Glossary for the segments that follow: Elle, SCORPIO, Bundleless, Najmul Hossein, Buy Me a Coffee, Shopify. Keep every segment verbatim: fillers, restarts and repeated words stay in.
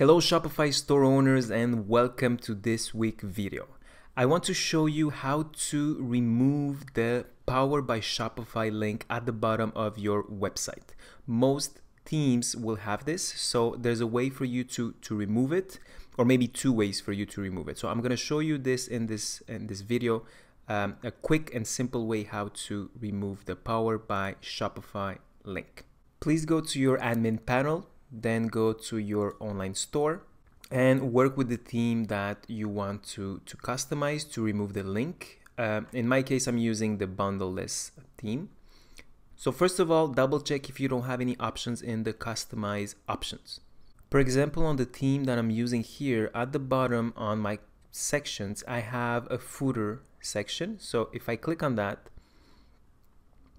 Hello Shopify store owners, and welcome to this week's video. I want to show you how to remove the Powered by Shopify link at the bottom of your website. Most themes will have this, so there's a way for you to, to remove it, or maybe two ways for you to remove it. So I'm gonna show you this in this, in this video, um, a quick and simple way how to remove the Powered by Shopify link. Please go to your admin panel, then go to your online store and work with the theme that you want to, to customize to remove the link. Um, in my case, I'm using the bundleless theme. So first of all, double check if you don't have any options in the customize options. For example, on the theme that I'm using here, at the bottom on my sections, I have a footer section. So if I click on that,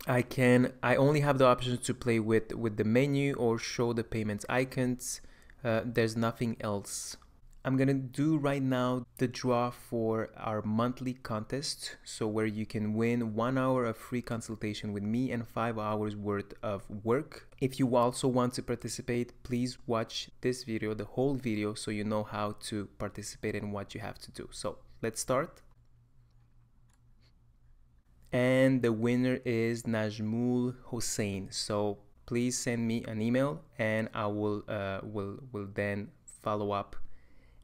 I can, I only have the options to play with, with the menu or show the payments icons. Uh, there's nothing else. I'm gonna do right now the draw for our monthly contest. So where you can win one hour of free consultation with me and five hours worth of work. If you also want to participate, please watch this video, the whole video, so you know how to participate and what you have to do. So let's start. And the winner is Najmul Hossein. So please send me an email, and I will uh, will will then follow up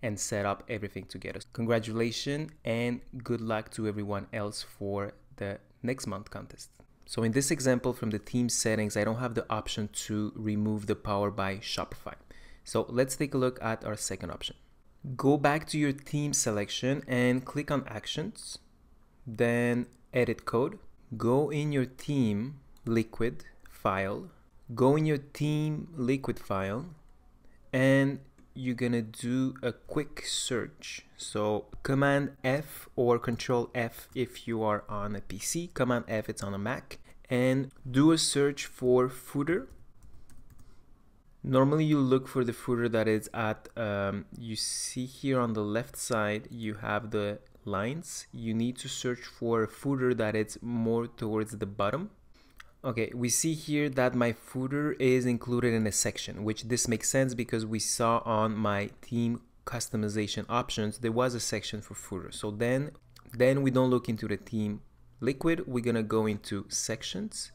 and set up everything together. Congratulations and good luck to everyone else for the next month contest. So in this example from the theme settings, I don't have the option to remove the Powered by Shopify. So let's take a look at our second option. Go back to your theme selection and click on Actions, then Edit Code, go in your theme liquid file, go in your theme liquid file, and you're gonna do a quick search. So Command F or Control F if you are on a P C, Command F it's on a Mac, and do a search for footer. Normally you look for the footer that is at, um, you see here on the left side, you have the lines. You need to search for a footer that it's more towards the bottom. Okay, we see here that my footer is included in a section, which this makes sense because we saw on my theme customization options there was a section for footer. So then then we don't look into the theme liquid, we're gonna go into sections.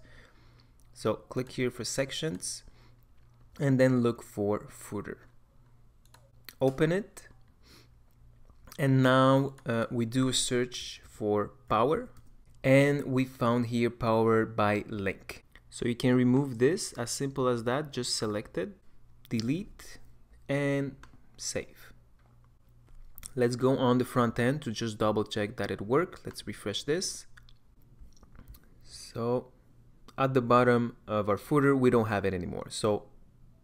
So click here for sections and then look for footer, open it. And now uh, we do a search for power, and we found here Power by link. So you can remove this, as simple as that, just select it, delete and save. Let's go on the front end to just double check that it worked. Let's refresh this. So at the bottom of our footer, we don't have it anymore. So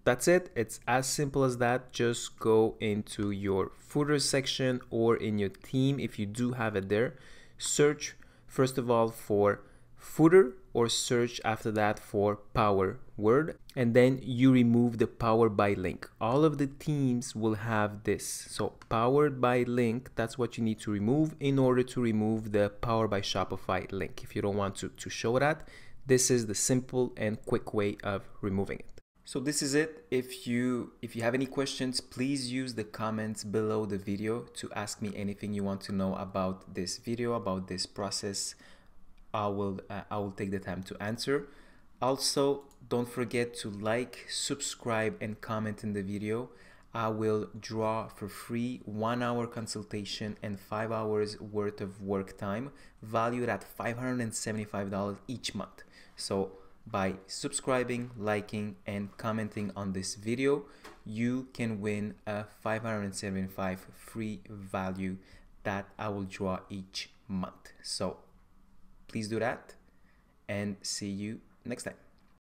that's it. It's as simple as that. Just go into your footer section or in your theme if you do have it there. Search first of all for footer, or search after that for power word, and then you remove the Power by link. All of the themes will have this. So Powered by link, that's what you need to remove in order to remove the Power by Shopify link. If you don't want to, to show that, this is the simple and quick way of removing it. So this is it. If you if you have any questions, please use the comments below the video to ask me anything you want to know about this video, about this process. I will uh, I will take the time to answer. Also, don't forget to like, subscribe, and comment in the video. I will draw for free one hour consultation and five hours worth of work time, valued at five hundred seventy-five dollars each month. So by subscribing, liking, and commenting on this video, you can win a five hundred seventy-five free value that I will draw each month. So please do that, and see you next time.